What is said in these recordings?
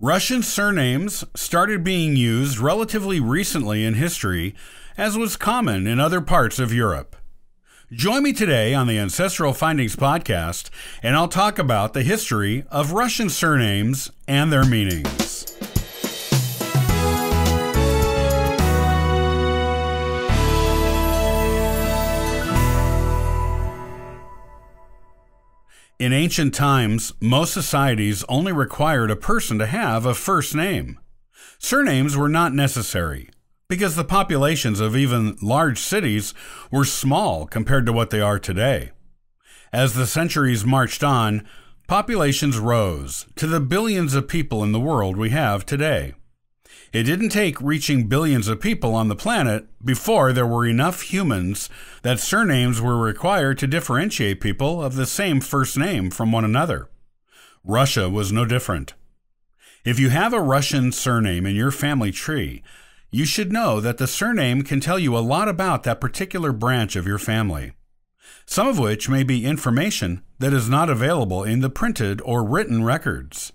Russian surnames started being used relatively recently in history, as was common in other parts of Europe. Join me today on the Ancestral Findings podcast, and I'll talk about the history of Russian surnames and their meanings. In ancient times, most societies only required a person to have a first name. Surnames were not necessary, because the populations of even large cities were small compared to what they are today. As the centuries marched on, populations rose to the billions of people in the world we have today. It didn't take reaching billions of people on the planet before there were enough humans that surnames were required to differentiate people of the same first name from one another. Russia was no different. If you have a Russian surname in your family tree, you should know that the surname can tell you a lot about that particular branch of your family, some of which may be information that is not available in the printed or written records.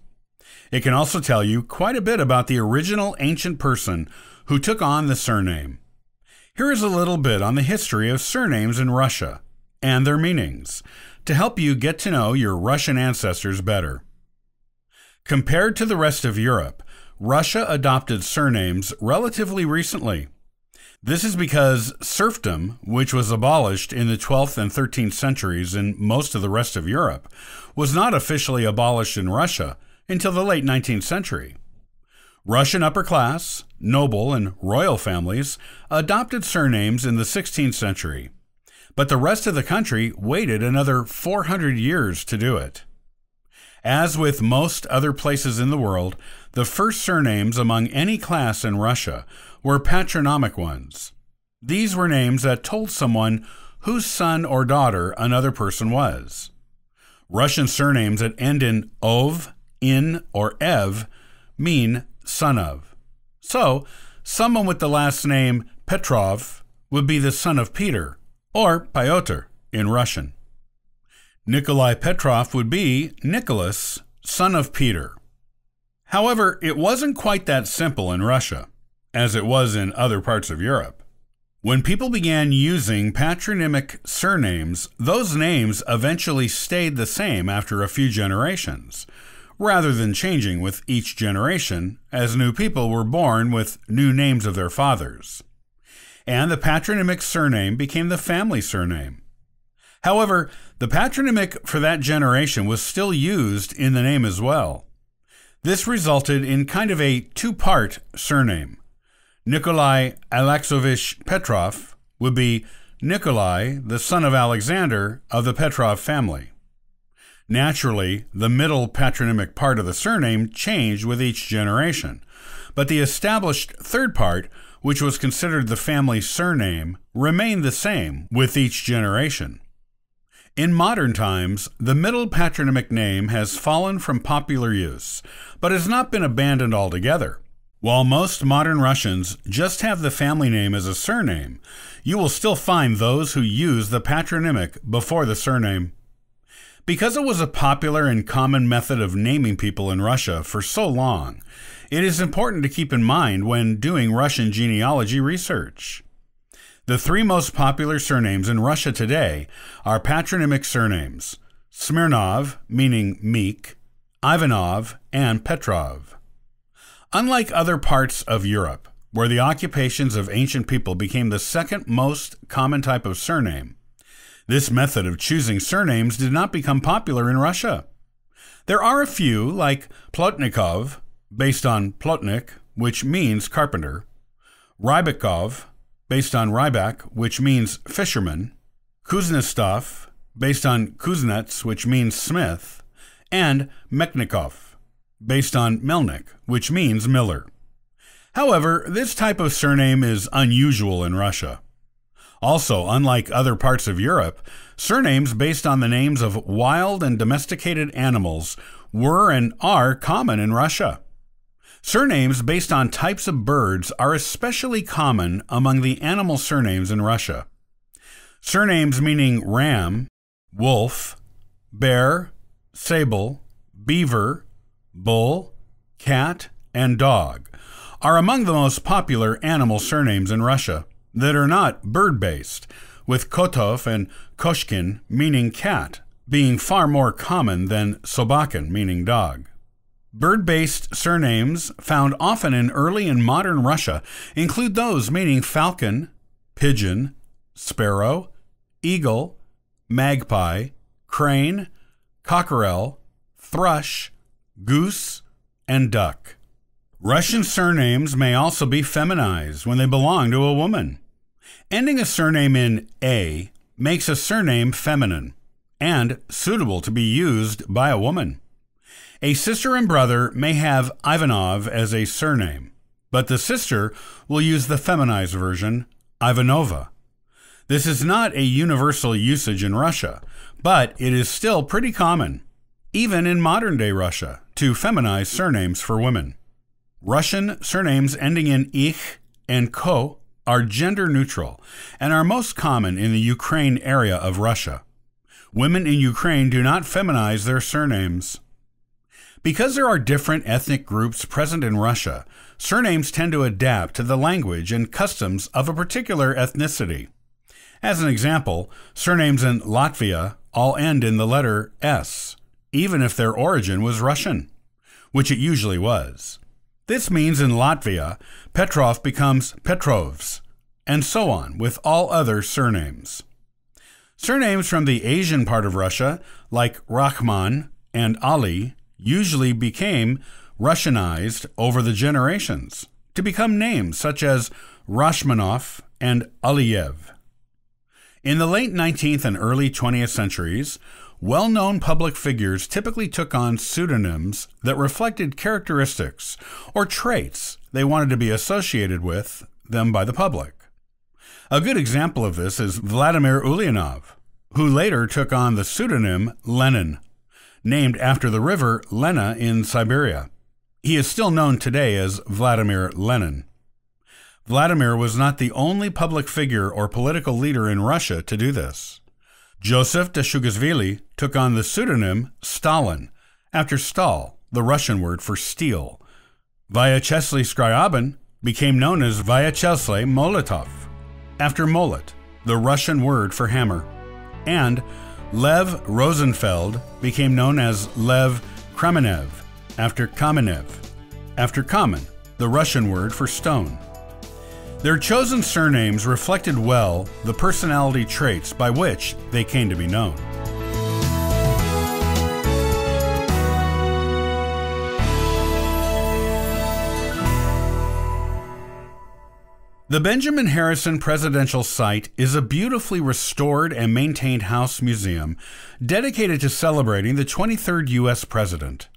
It can also tell you quite a bit about the original ancient person who took on the surname. Here is a little bit on the history of surnames in Russia and their meanings to help you get to know your Russian ancestors better. Compared to the rest of Europe, Russia adopted surnames relatively recently. This is because serfdom, which was abolished in the 12th and 13th centuries in most of the rest of Europe, was not officially abolished in Russia until the late 19th century. Russian upper class, noble, and royal families adopted surnames in the 16th century, but the rest of the country waited another 400 years to do it. As with most other places in the world, the first surnames among any class in Russia were patronymic ones. These were names that told someone whose son or daughter another person was. Russian surnames that end in ov, in, or ev mean son of. So, someone with the last name Petrov would be the son of Peter, or Pyotr in Russian. Nikolai Petrov would be Nicholas, son of Peter. However, it wasn't quite that simple in Russia, as it was in other parts of Europe. When people began using patronymic surnames, those names eventually stayed the same after a few generations, rather than changing with each generation, as new people were born with new names of their fathers. And the patronymic surname became the family surname. However, the patronymic for that generation was still used in the name as well. This resulted in kind of a two-part surname. Nikolai Alexovich Petrov would be Nikolai, the son of Alexander of the Petrov family. Naturally, the middle patronymic part of the surname changed with each generation, but the established third part, which was considered the family surname, remained the same with each generation. In modern times, the middle patronymic name has fallen from popular use, but has not been abandoned altogether. While most modern Russians just have the family name as a surname, you will still find those who use the patronymic before the surname. Because it was a popular and common method of naming people in Russia for so long, it is important to keep in mind when doing Russian genealogy research. The three most popular surnames in Russia today are patronymic surnames: Smirnov, meaning meek, Ivanov, and Petrov. Unlike other parts of Europe, where the occupations of ancient people became the second most common type of surname, this method of choosing surnames did not become popular in Russia. There are a few, like Plotnikov, based on Plotnik, which means carpenter, Rybakov, based on Rybak, which means fisherman, Kuznetsov, based on Kuznets, which means smith, and Mechnikov, based on Melnik, which means miller. However, this type of surname is unusual in Russia. Also, unlike other parts of Europe, surnames based on the names of wild and domesticated animals were and are common in Russia. Surnames based on types of birds are especially common among the animal surnames in Russia. Surnames meaning ram, wolf, bear, sable, beaver, bull, cat, and dog are among the most popular animal surnames in Russia that are not bird-based, with Kotov and Koshkin, meaning cat, being far more common than Sobakin, meaning dog. Bird-based surnames found often in early and modern Russia include those meaning falcon, pigeon, sparrow, eagle, magpie, crane, cockerel, thrush, goose, and duck. Russian surnames may also be feminized when they belong to a woman. Ending a surname in "-a" makes a surname feminine and suitable to be used by a woman. A sister and brother may have Ivanov as a surname, but the sister will use the feminized version, Ivanova. This is not a universal usage in Russia, but it is still pretty common, even in modern-day Russia, to feminize surnames for women. Russian surnames ending in ich and ko are gender-neutral and are most common in the Ukraine area of Russia. Women in Ukraine do not feminize their surnames. Because there are different ethnic groups present in Russia, surnames tend to adapt to the language and customs of a particular ethnicity. As an example, surnames in Latvia all end in the letter S, even if their origin was Russian, which it usually was. This means in Latvia, Petrov becomes Petrovs, and so on with all other surnames. Surnames from the Asian part of Russia, like Rahman and Ali, usually became Russianized over the generations to become names such as Rashmanov and Aliyev. In the late 19th and early 20th centuries, well-known public figures typically took on pseudonyms that reflected characteristics or traits they wanted to be associated with them by the public. A good example of this is Vladimir Ulyanov, who later took on the pseudonym Lenin, named after the river Lena in Siberia. He is still known today as Vladimir Lenin. Vladimir was not the only public figure or political leader in Russia to do this. Joseph Dashugashvili took on the pseudonym Stalin, after stal, the Russian word for steel. Vyacheslav Skryaabin became known as Vyacheslav Molotov, after molot, the Russian word for hammer. And Lev Rosenfeld became known as Lev Kamenev, after Kamenev, after common, the Russian word for stone. Their chosen surnames reflected well the personality traits by which they came to be known. The Benjamin Harrison Presidential Site is a beautifully restored and maintained house museum dedicated to celebrating the 23rd U.S. President.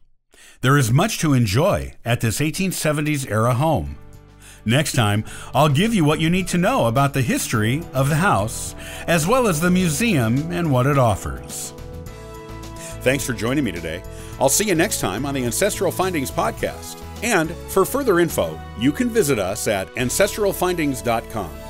There is much to enjoy at this 1870s-era home. Next time, I'll give you what you need to know about the history of the house, as well as the museum and what it offers. Thanks for joining me today. I'll see you next time on the Ancestral Findings Podcast. And for further info, you can visit us at ancestralfindings.com.